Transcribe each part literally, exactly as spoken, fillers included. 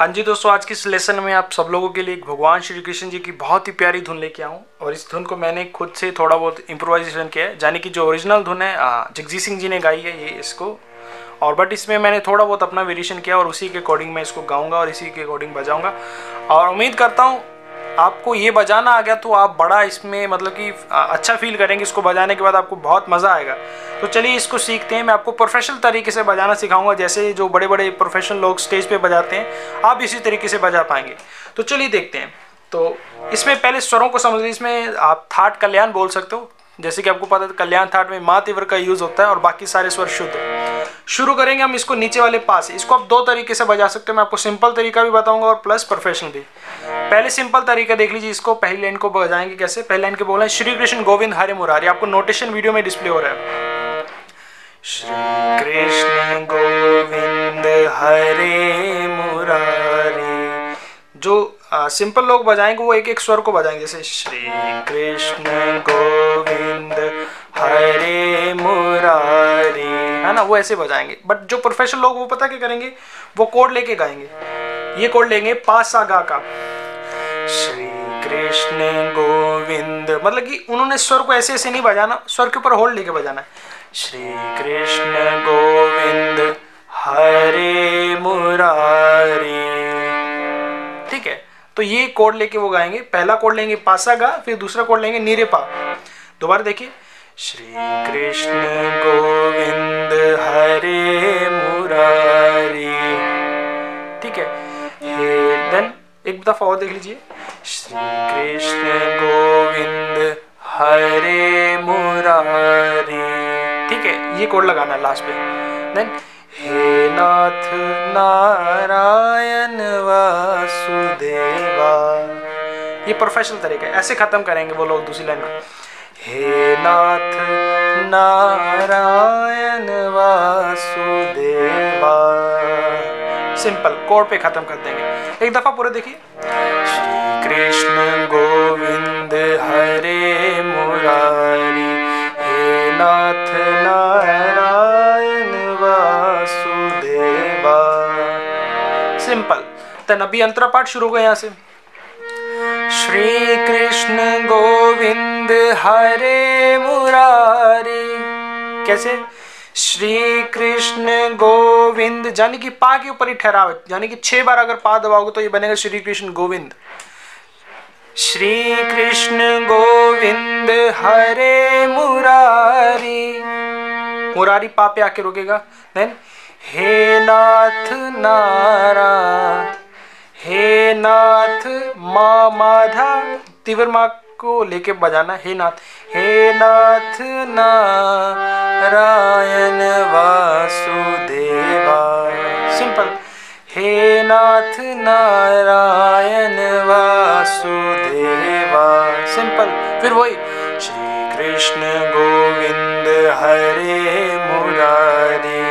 हाँ जी दोस्तों, आज के इस लेसन में आप सब लोगों के लिए भगवान श्री कृष्ण जी की बहुत ही प्यारी धुन लेके आऊँ और इस धुन को मैंने खुद से थोड़ा बहुत इम्प्रोवाइजेशन किया है, यानी कि जो ओरिजिनल धुन है जगजीत सिंह जी ने गाई है ये इसको, और बट इसमें मैंने थोड़ा बहुत अपना वेरिएशन किया और उसी के अकॉर्डिंग मैं इसको गाऊँगा और इसी के अकॉर्डिंग बजाऊँगा। और उम्मीद करता हूँ आपको ये बजाना आ गया तो आप बड़ा इसमें मतलब कि अच्छा फील करेंगे, इसको बजाने के बाद आपको बहुत मज़ा आएगा। तो चलिए इसको सीखते हैं। मैं आपको प्रोफेशनल तरीके से बजाना सिखाऊंगा, जैसे जो बड़े बड़े प्रोफेशनल लोग स्टेज पे बजाते हैं आप इसी तरीके से बजा पाएंगे। तो चलिए देखते हैं। तो इसमें पहले स्वरों को समझ लीजिए। इसमें आप थाट कल्याण बोल सकते हो, जैसे कि आपको पता है कल्याण थाट में माँ तिवर का यूज़ होता है और बाकी सारे स्वर शुद्ध। शुरू करेंगे हम इसको नीचे वाले पास। इसको आप दो तरीके से बजा सकते हो, मैं आपको सिंपल तरीका भी बताऊंगा और प्लस प्रोफेशनल भी। पहले सिंपल तरीका देख लीजिए। इसको पहली लाइन को बजाएंगे कैसे। पहली लाइन के बोल रहे हैं श्री कृष्ण गोविंद हरे मुरारी। आपको नोटेशन वीडियो में डिस्प्ले हो रहा है। श्री कृष्ण गोविंद हरे मुरारी। जो आ, सिंपल लोग बजाएंगे वो एक एक स्वर को बजाएंगे, जैसे श्री कृष्ण गोविंद हरे मुरारी, है ना, वो ऐसे बजाएंगे। बट जो प्रोफेशनल लोग वो पता क्या करेंगे, वो कोड लेके गाएंगे। ये कोड लेंगे पा सा गा का, श्री कृष्ण गोविंद, मतलब कि उन्होंने स्वर को ऐसे ऐसे नहीं बजाना, स्वर के ऊपर होल्ड लेके बजाना है। श्री कृष्ण गोविंद हरे मुरारी, ठीक है। तो ये कोड लेके वो गाएंगे। पहला कोड लेंगे पा सा गा, फिर दूसरा कोड लेंगे नीरे पा। दोबारा देखिए, श्री कृष्ण गोविंद हरे मुरारी, ठीक है। ये देन एक दफा और देख लीजिए, श्री कृष्ण गोविंद हरे मुरारी, ठीक है। ये कोड लगाना है लास्ट पे। देन हे नाथ नारायण वासुदेवा, ये प्रोफेशनल तरीका है, ऐसे खत्म करेंगे वो लोग दूसरी लाइन में। हे नाथ नारायण वासुदेवा, सिंपल कोड पे खत्म कर देंगे। एक दफा पूरे देखिए, श्री कृष्ण गोविंद हरे मुरारी, हे नाथ नारायण वासुदेवा, सिंपल। तो अभी अंतरा पाठ शुरू होगा यहाँ से। श्री कृष्ण गोविंद हरे मुरारी, कैसे, श्री कृष्ण गोविंद, यानी कि पा के ऊपर ही ठहराव, यानी कि छह बार अगर पा दबाओगे तो ये बनेगा श्री कृष्ण गोविंद। श्री कृष्ण गोविंद हरे मुरारी, मुरारी पा पे आके रुकेगा। देन हे नाथ नारा, हे नाथ मा माधा, तिवर माँ को लेके बजाना। हे नाथ, हे नाथ नारायण वासुदेवा, सिंपल। हे नाथ नारायण वासुदेवा, सिंपल। फिर वही श्री कृष्ण गोविंद हरे मुरारी,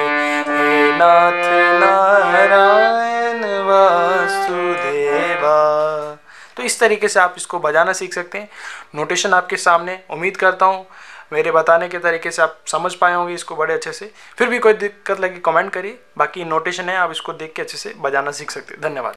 हे नाथ नारायण वासुदेवा। तो इस तरीके से आप इसको बजाना सीख सकते हैं। नोटेशन आपके सामने। उम्मीद करता हूँ मेरे बताने के तरीके से आप समझ पाए होंगे इसको बड़े अच्छे से। फिर भी कोई दिक्कत लगी कमेंट करिए। बाकी नोटेशन है, आप इसको देख के अच्छे से बजाना सीख सकते हैं। धन्यवाद।